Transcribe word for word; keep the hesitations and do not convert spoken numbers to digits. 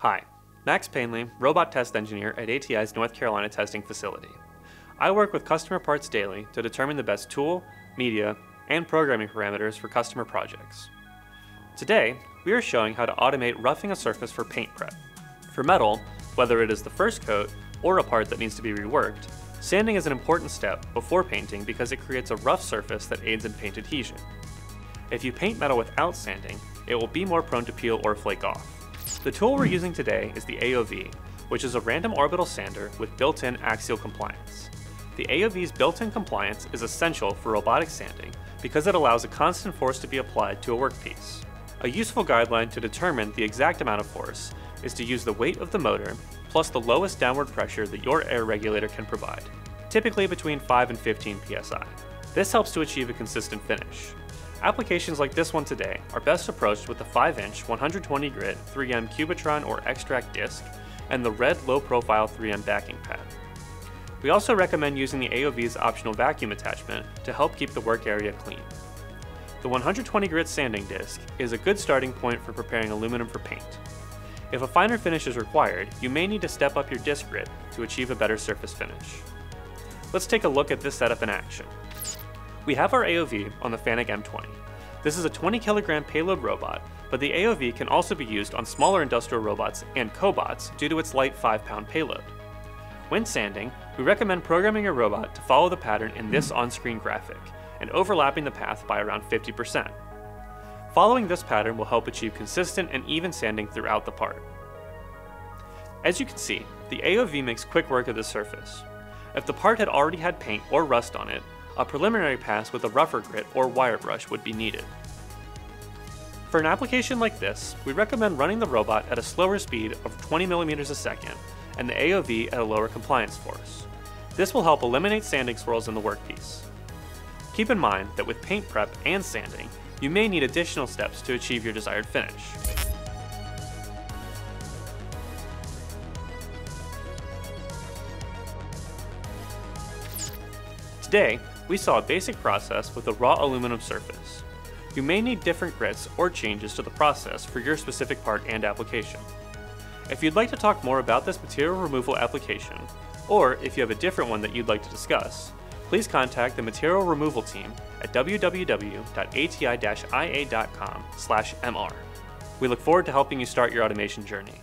Hi, Max Painley, robot test engineer at A T I's North Carolina testing facility. I work with customer parts daily to determine the best tool, media, and programming parameters for customer projects. Today, we are showing how to automate roughing a surface for paint prep. For metal, whether it is the first coat or a part that needs to be reworked, sanding is an important step before painting because it creates a rough surface that aids in paint adhesion. If you paint metal without sanding, it will be more prone to peel or flake off. The tool we're using today is the A O V, which is a random orbital sander with built-in axial compliance. The A O V's built-in compliance is essential for robotic sanding because it allows a constant force to be applied to a workpiece. A useful guideline to determine the exact amount of force is to use the weight of the motor plus the lowest downward pressure that your air regulator can provide, typically between five and fifteen P S I. This helps to achieve a consistent finish. Applications like this one today are best approached with the five inch one hundred twenty grit three M Cubitron or Extract disc and the red low-profile three M backing pad. We also recommend using the A O V's optional vacuum attachment to help keep the work area clean. The one hundred twenty grit sanding disc is a good starting point for preparing aluminum for paint. If a finer finish is required, you may need to step up your disc grit to achieve a better surface finish. Let's take a look at this setup in action. We have our A O V on the FANUC M twenty. This is a twenty kilogram payload robot, but the A O V can also be used on smaller industrial robots and cobots due to its light five pound payload. When sanding, we recommend programming your robot to follow the pattern in this on-screen graphic and overlapping the path by around fifty percent. Following this pattern will help achieve consistent and even sanding throughout the part. As you can see, the A O V makes quick work of the surface. If the part had already had paint or rust on it, a preliminary pass with a rougher grit or wire brush would be needed. For an application like this, we recommend running the robot at a slower speed of twenty millimeters a second and the A O V at a lower compliance force. This will help eliminate sanding swirls in the workpiece. Keep in mind that with paint prep and sanding, you may need additional steps to achieve your desired finish. Today, we saw a basic process with a raw aluminum surface. You may need different grits or changes to the process for your specific part and application. If you'd like to talk more about this material removal application, or if you have a different one that you'd like to discuss, please contact the material removal team at w w w dot a t i dash i a dot com slash m r. We look forward to helping you start your automation journey.